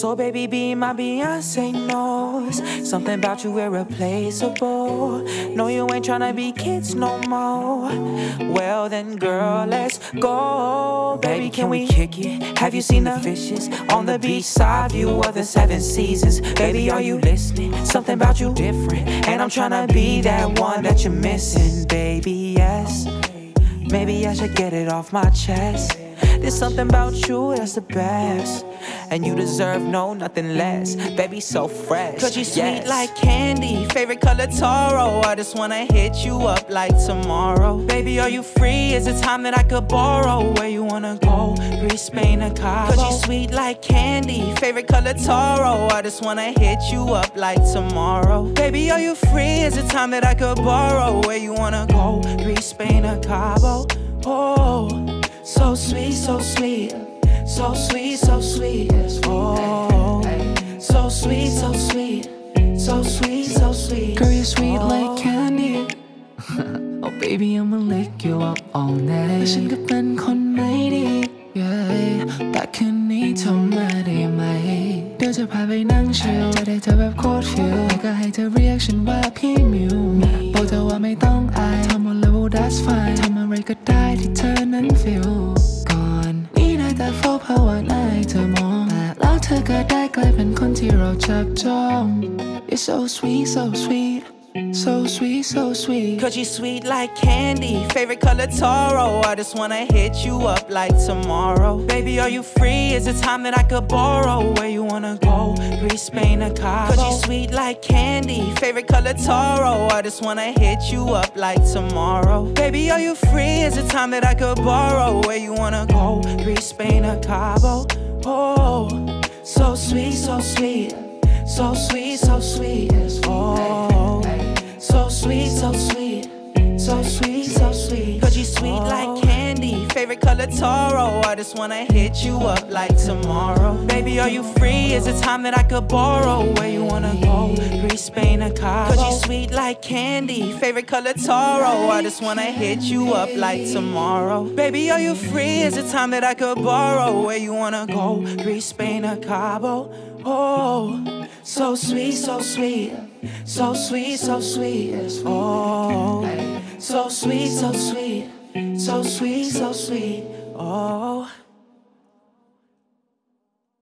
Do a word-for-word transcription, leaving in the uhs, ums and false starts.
So baby, be my Beyonce knows something about you irreplaceable. No, you ain't tryna be kids no more. Well then, girl, let's go. Baby, can we kick it? Have you seen the fishes on the beach side view of the seven seasons? Baby, are you listening? Something about you different, and I'm tryna be that one that you're missing. Baby, yes, maybe I should get it off my chest. There's something about you that's the best, and you deserve no nothing less. Baby, so fresh. Cause you sweet like candy, favorite color Toro. I just wanna hit you up like tomorrow. Baby, are you free? Is it time that I could borrow? Where you wanna go? Greece, Spain, or Cabo? Cause you sweet like candy, favorite color Toro. I just wanna hit you up like tomorrow. Baby, are you free? Is it time that I could borrow? Where you wanna go? Greece, Spain, or Cabo? Oh, so sweet, so sweet, so sweet, so sweet. Oh, so sweet, so sweet, so sweet, so sweet. Girl, you're sweet like candy. Oh baby, I'ma lick you up all night. ฉันก็เป็นคนไม่ดี แต่คืนนี้เธอมาได้ไหม เดี๋ยวจะพาไปนั่งชิล จะได้เธอแบบโคตรฟิล แล้วก็ให้เธอเรียกฉันว่าพี่มิว บอกเธอว่าไม่ต้องอาย ทำหมดแล้ว that's fine ทำอะไรก็ได้ที่เธอนั้นฟิล ก่อนนี้ได้แต่เฝ้าภาวนาให้เธอมอง แล้วเธอก็ได้กลายเป็นคนที่เราจับจ้อง It's so sweet, so sweet, so sweet, so sweet. Cause you sweet like candy, favorite color Toro. I just wanna hit you up like tomorrow. Baby, are you free? Is it time that I could borrow? Where you wanna go? Greece, Spain, or Cabo? Cause you sweet like candy, favorite color Toro. I just wanna hit you up like tomorrow. Baby, are you free? Is it time that I could borrow? Where you wanna go? Greece, Spain, or Cabo? Oh, so sweet, so sweet, so sweet, so sweet. Oh, so sweet, so sweet, so sweet, so sweet. Cause you sweet like candy, favorite color Toro. I just wanna hit you up like tomorrow. Baby, are you free? Is it time that I could borrow? Where you wanna go? Greece, Spain, or Cabo? Cause you sweet like candy, favorite color Toro. I just wanna hit you up like tomorrow. Baby, are you free? Is it time that I could borrow? Where you wanna go? Greece, Spain, or Cabo? Oh, so sweet, so sweet, so sweet, so sweet. Oh, so sweet, so sweet, so sweet, so sweet. Oh.